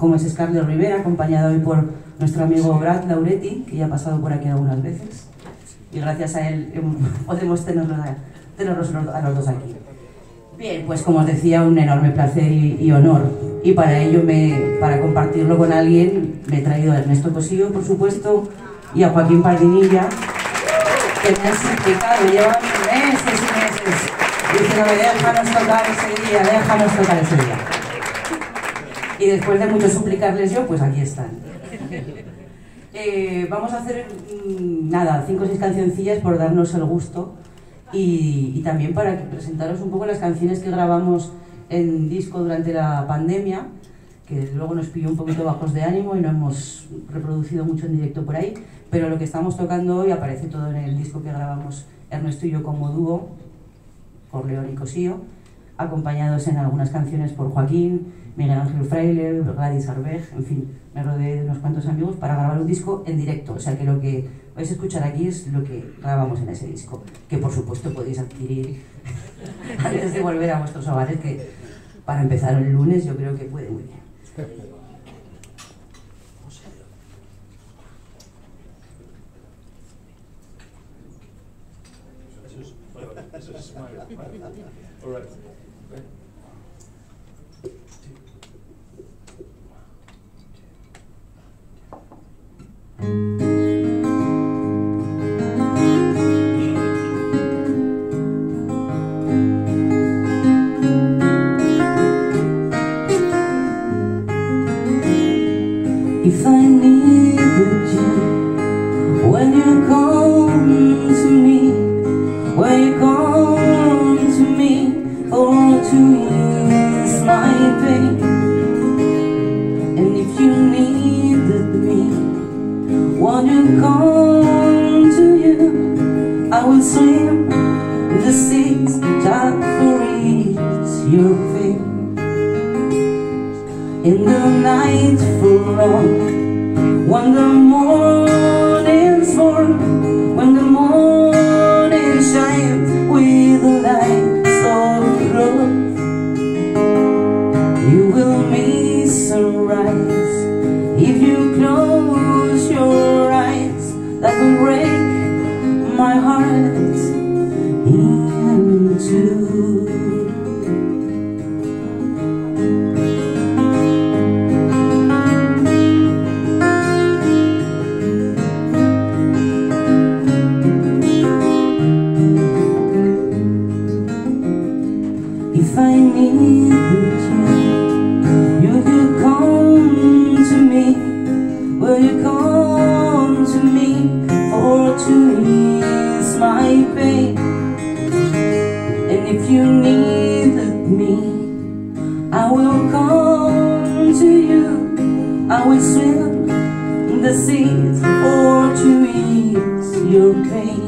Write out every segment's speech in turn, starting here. como es Scarlet Rivera, acompañado hoy por nuestro amigo Brad Lauretti, que ya ha pasado por aquí algunas veces, y gracias a él podemos tenerlos a los dos aquí. Bien, pues como os decía, un enorme placer y honor, y para ello, para compartirlo con alguien, me he traído a Ernesto Cossío, por supuesto, y a Joaquín Pardinilla, que me han suplicado, llevan meses y meses, diciéndome, déjanos tocar ese día. Y después de mucho suplicarles yo, pues aquí están. Vamos a hacer, nada, 5 o 6 cancioncillas por darnos el gusto y también para presentaros un poco las canciones que grabamos en disco durante la pandemia, que luego nos pilló un poquito bajos de ánimo y no hemos reproducido mucho en directo por ahí, pero lo que estamos tocando hoy aparece todo en el disco que grabamos Ernesto y yo como dúo, por León y Cossío, acompañados en algunas canciones por Joaquín, Miguel Ángel Freyler, Gladys Arbeck, en fin, me rodeé de unos cuantos amigos para grabar un disco en directo, o sea que lo que vais a escuchar aquí es lo que grabamos en ese disco, que por supuesto podéis adquirir antes de volver a vuestros hogares, que para empezar el lunes yo creo que puede muy bien. All right. If I needed you, when you come to me, when you come to me, for to ease my pain. And if you needed me, when you come to you, I will swim the seas that reach your feet. In the night full long, when the morning's born, when the morning shines with the light so close, you will miss sunrise if you close your eyes. That will break my heart in two. If I needed you, will you come to me? Will you come to me? For to ease my pain. And if you needed me, I will come to you. I will swim the seas for to ease your pain.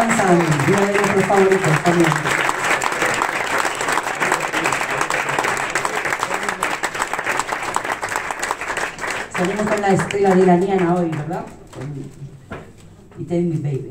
Sanz, uno de nuestros favoritos también. Salimos con la estrella de la Diana hoy, ¿verdad? Y Tell Me Baby.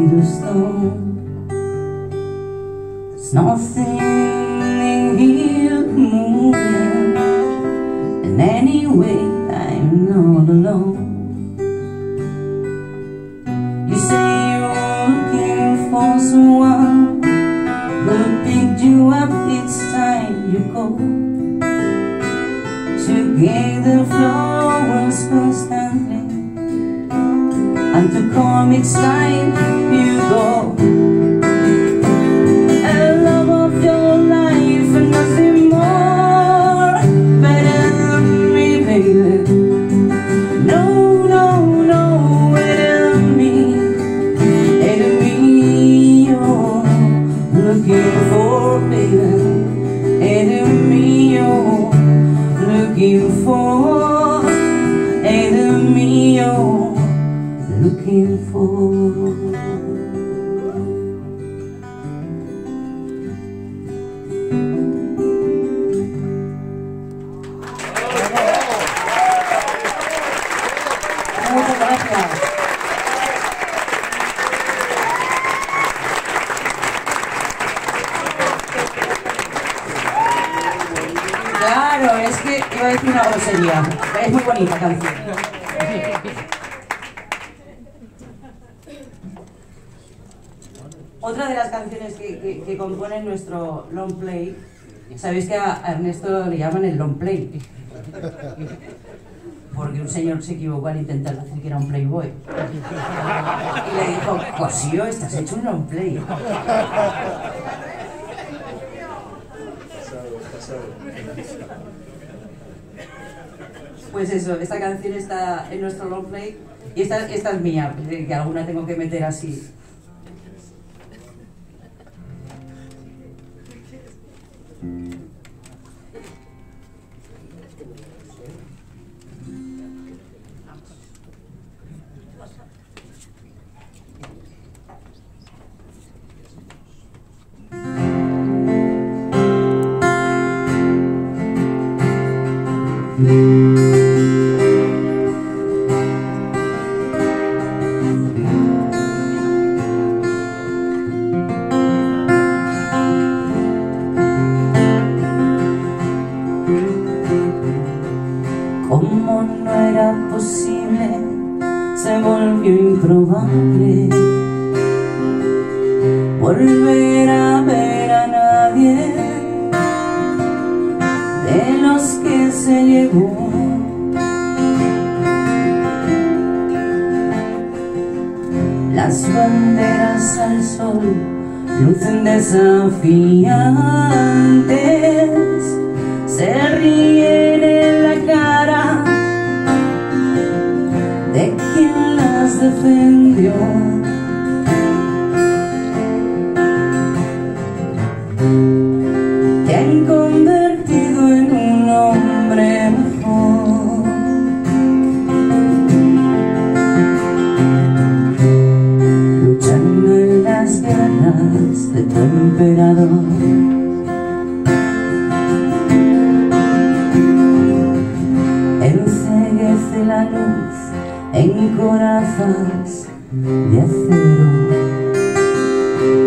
Iba a decir una grosería. Es muy bonita canción. Otra de las canciones que componen nuestro long play, sabéis que a Ernesto le llaman el long play, porque un señor se equivocó al intentar hacer que era un playboy. Y le dijo, Cossío, estás hecho un long play. Pues eso, esta canción está en nuestro long play y esta es mía, que alguna tengo que meter así. Desafiantes se ríen en la cara de quien las defendió. Te han convertido en un hombre mejor, luchando en las guerras de tu emperador. En corazas de acero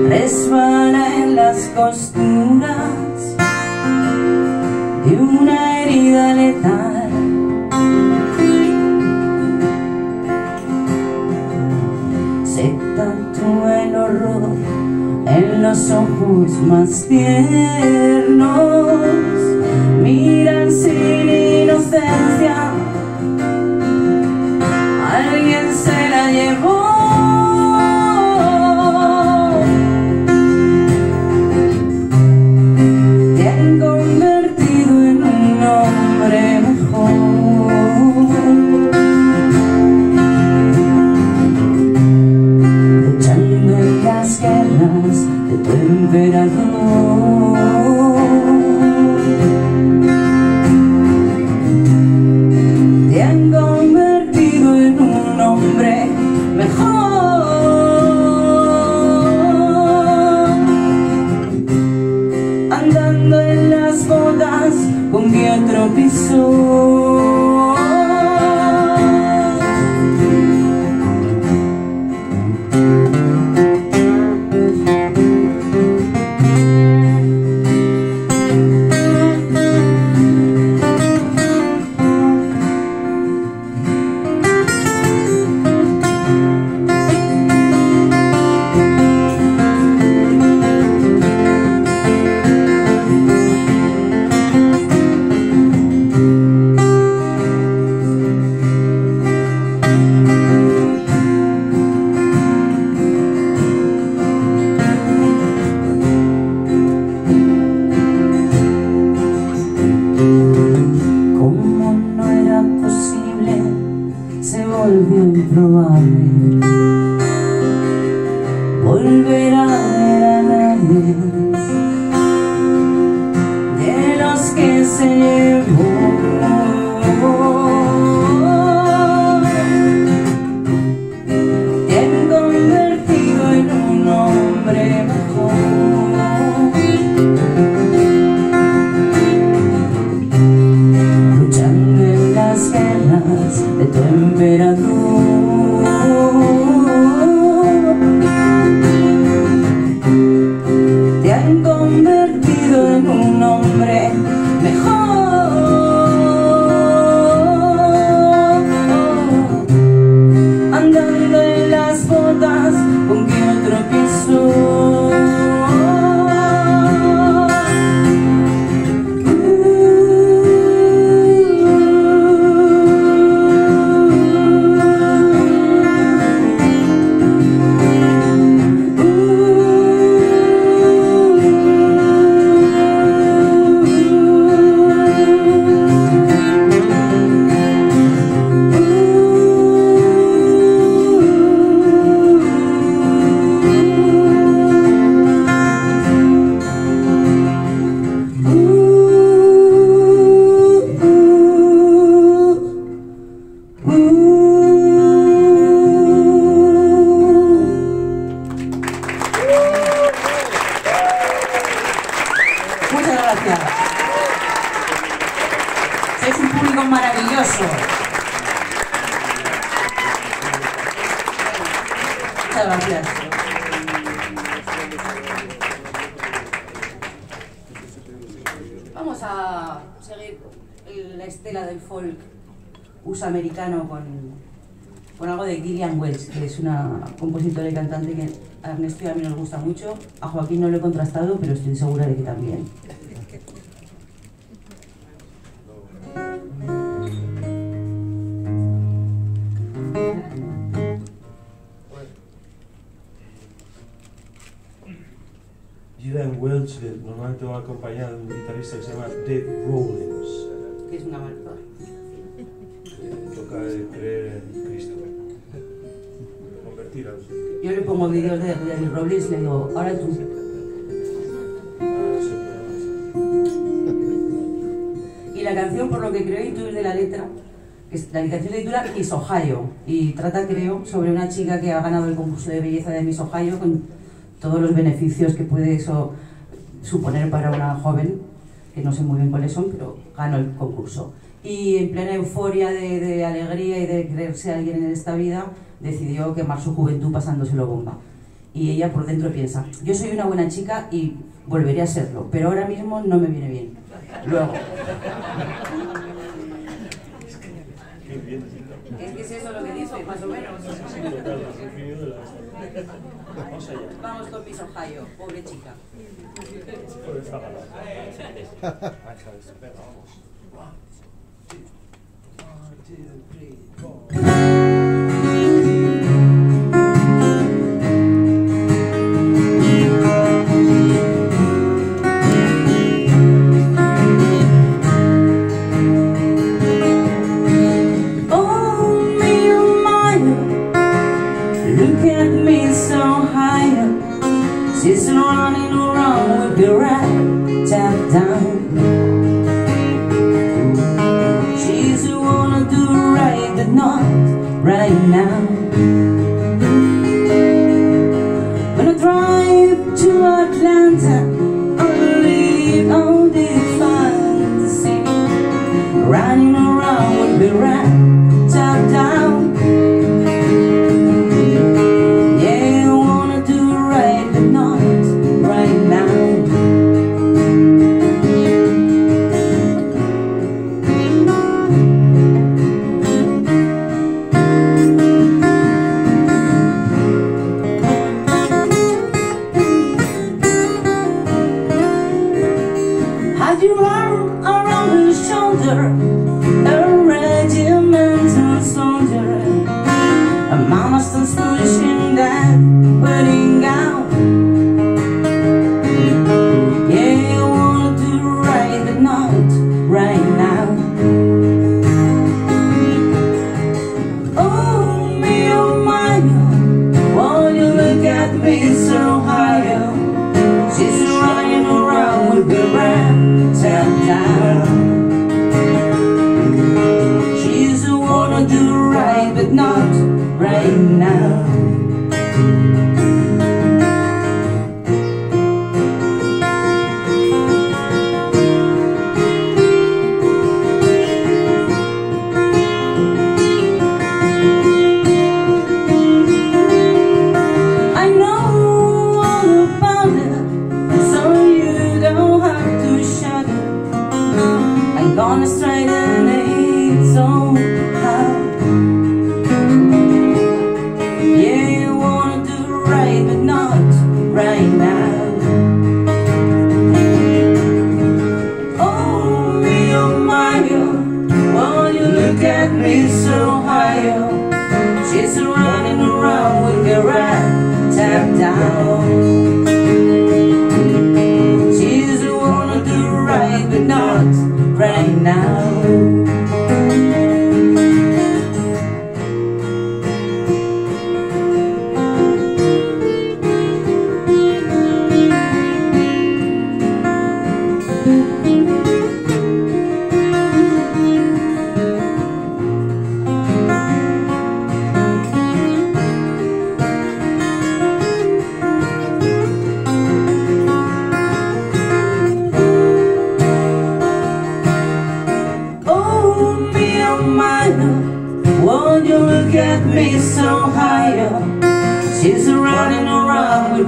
resbala en las costuras de una herida letal. Se tatúa el horror en los ojos más tiernos, miran sin inocencia. Alguien se la llevó. Te han convertido en un hombre mejor, luchando en las guerras de tu emperador. Emperador, cada clase. Vamos a seguir la estela del folk usamericano con algo de Gillian Welch, que es una compositora y cantante que a Ernesto y a mí nos gusta mucho. A Joaquín no lo he contrastado, pero estoy segura de que también. Gillian Welch normalmente va acompañada de un guitarrista que se llama Dave Rawlings, que es una malvada. Toca de creer en Cristo, convertir a los... Yo le pongo vídeos de Dave Rawlings y le digo, ahora tú. Y la canción, por lo que creo, intuir de la letra, que la canción se titula Miss Ohio, y trata, creo, sobre una chica que ha ganado el concurso de belleza de Miss Ohio con todos los beneficios que puede eso suponer para una joven, que no sé muy bien cuáles son, pero ganó el concurso. Y en plena euforia de alegría y de creerse alguien en esta vida, decidió quemar su juventud pasándoselo bomba. Y ella por dentro piensa, yo soy una buena chica y volveré a serlo, pero ahora mismo no me viene bien. Luego. Es que es eso lo que dice, más o menos. Vamos con Miss Ohio, pobre chica.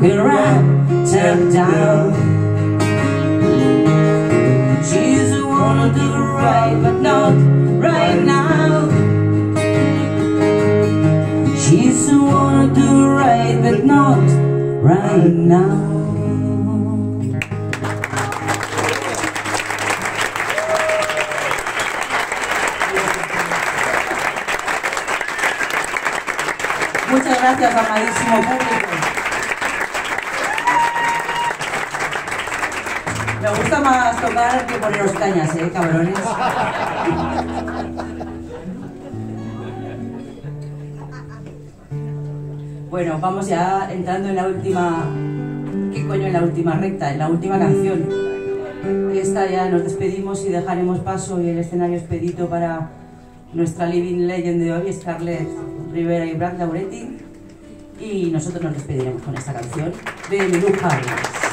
been right turned down. She's the one to the right, but not right now. She's the one to the right, but not right now. Muchas gracias, amadísimo público. Me gusta más tocar que poneros cañas, cabrones. Bueno, vamos ya entrando en la última... ¿Qué coño? En la última recta, en la última canción. Esta ya nos despedimos y dejaremos paso y el escenario expedito para nuestra living legend de hoy, Scarlet Rivera y Brad Lauretti, y nosotros nos despediremos con esta canción de Miguel Ángel Freyler.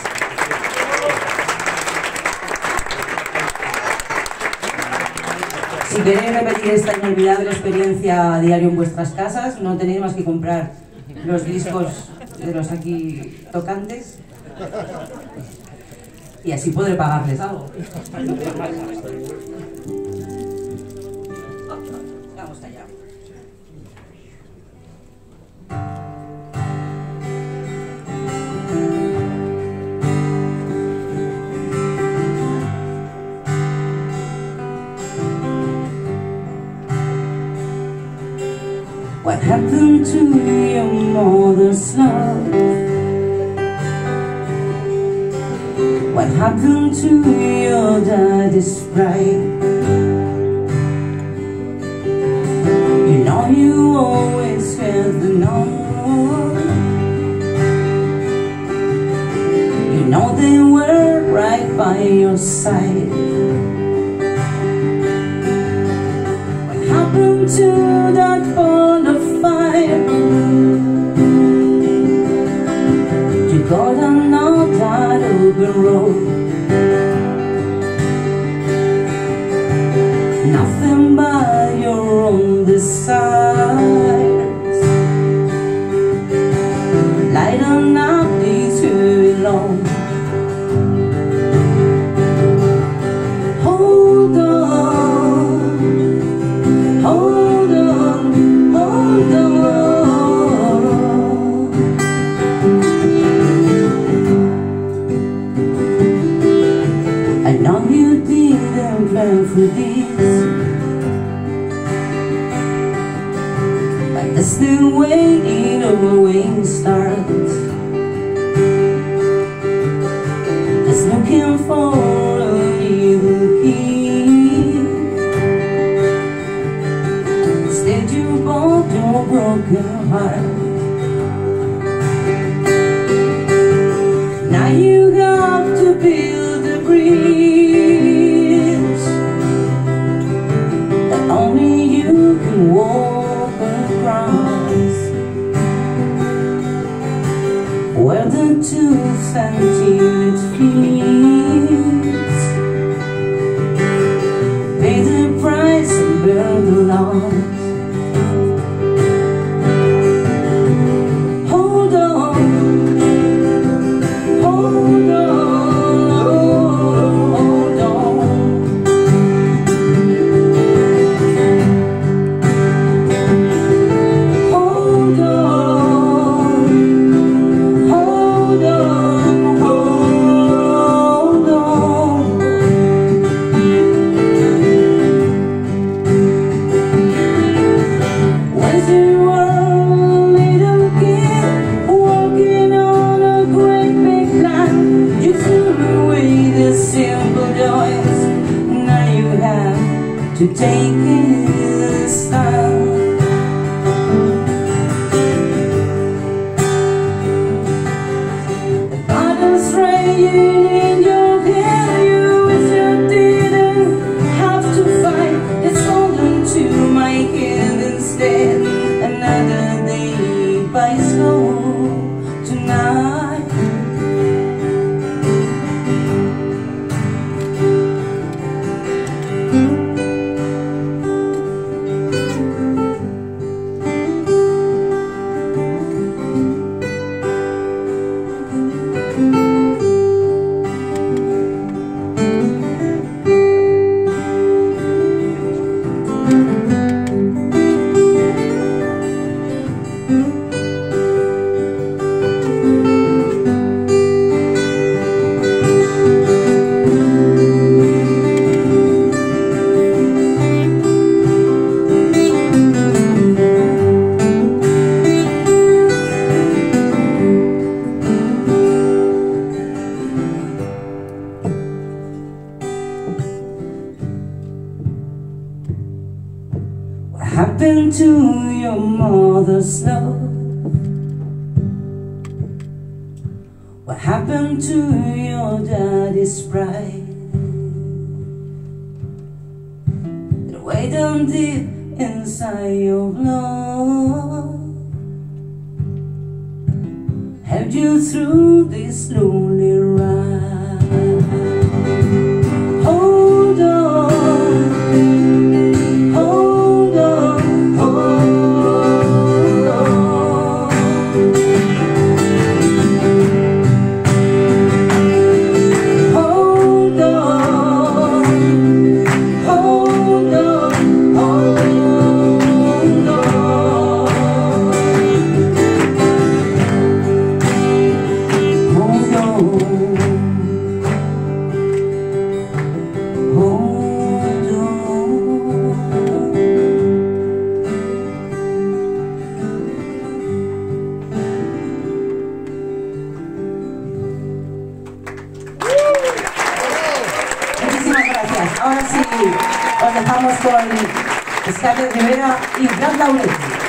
Si queréis repetir esta inolvidable experiencia a diario en vuestras casas, no tenéis más que comprar los discos de los aquí tocantes y así podré pagarles algo. Vamos allá. What happened to your mother's love? What happened to your daddy's pride? You know you always felt the norm. You know they were right by your side. What happened to that boy? You got another that open road. Nothing but your own desires. Lighten up these too long. Hold on, hold on, hold on. For this, but that's the way it always starts. Just looking for a hidden key. Instead you bought your broken heart. Now you have to build a bridge. Walk across where the 2 centimeters feet. Pay the price and bear the loss. myself. What happened to your daddy's pride? It way down deep inside your blood held you through this lonely ride. Hold on. Ahora sí, os dejamos con Scarlet Rivera y Brad Lauretti.